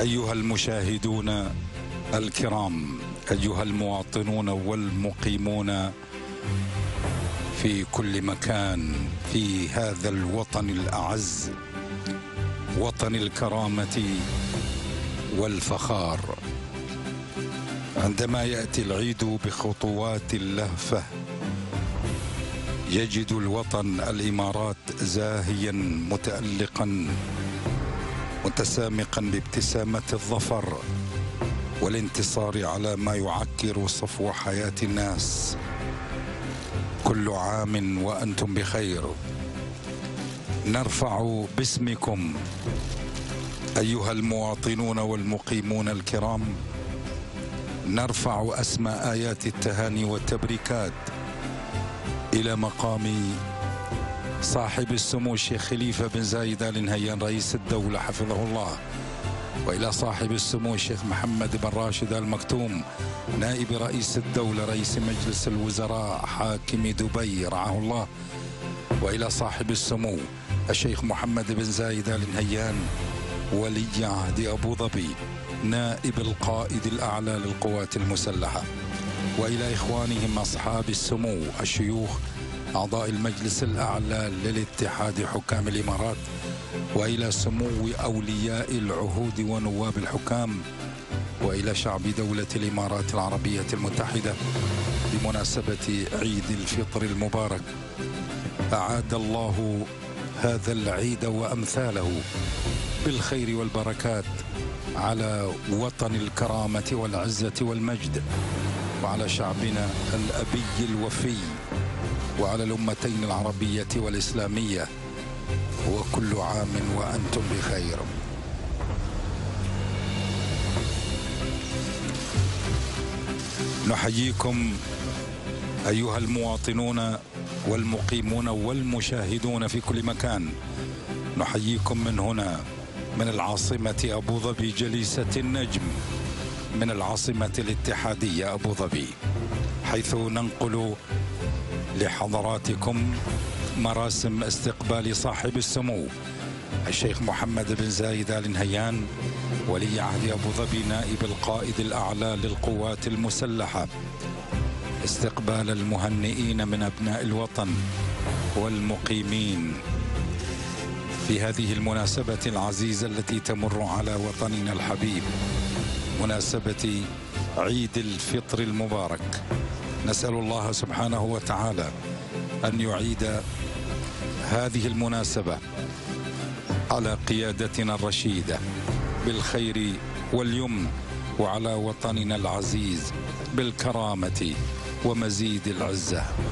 أيها المشاهدون الكرام، أيها المواطنون والمقيمون في كل مكان في هذا الوطن الأعز، وطن الكرامة والفخار. عندما يأتي العيد بخطوات اللهفة يجد الوطن الإمارات زاهيا متألقا متسامقا بابتسامة الظفر والانتصار على ما يعكر صفو حياة الناس. كل عام وأنتم بخير. نرفع باسمكم أيها المواطنون والمقيمون الكرام، نرفع أسمى آيات التهاني والتبريكات إلى مقام صاحب السمو الشيخ خليفة بن زايد آل نهيان رئيس الدولة حفظه الله، وإلى صاحب السمو الشيخ محمد بن راشد آل مكتوم نائب رئيس الدولة رئيس مجلس الوزراء حاكم دبي رعاه الله، وإلى صاحب السمو الشيخ محمد بن زايد آل نهيان ولي عهد أبوظبي نائب القائد الأعلى للقوات المسلحة، وإلى إخوانهم أصحاب السمو الشيوخ أعضاء المجلس الأعلى للاتحاد حكام الإمارات، وإلى سمو أولياء العهود ونواب الحكام، وإلى شعب دولة الإمارات العربية المتحدة بمناسبة عيد الفطر المبارك. أعاد الله هذا العيد وأمثاله بالخير والبركات على وطن الكرامة والعزة والمجد، وعلى شعبنا الأبي الوفي، وعلى الأمتين العربية والإسلامية، وكل عام وأنتم بخير. نحييكم أيها المواطنون والمقيمون والمشاهدون في كل مكان، نحييكم من هنا من العاصمة أبوظبي جليسة النجم، من العاصمة الاتحادية أبوظبي، حيث ننقل لحضراتكم مراسم استقبال صاحب السمو الشيخ محمد بن زايد آل نهيان ولي عهد أبوظبي نائب القائد الأعلى للقوات المسلحة، استقبال المهنئين من أبناء الوطن والمقيمين في هذه المناسبة العزيزة التي تمر على وطننا الحبيب، مناسبة عيد الفطر المبارك. نسأل الله سبحانه وتعالى أن يعيد هذه المناسبة على قيادتنا الرشيدة بالخير واليمن، وعلى وطننا العزيز بالكرامة ومزيد العزة.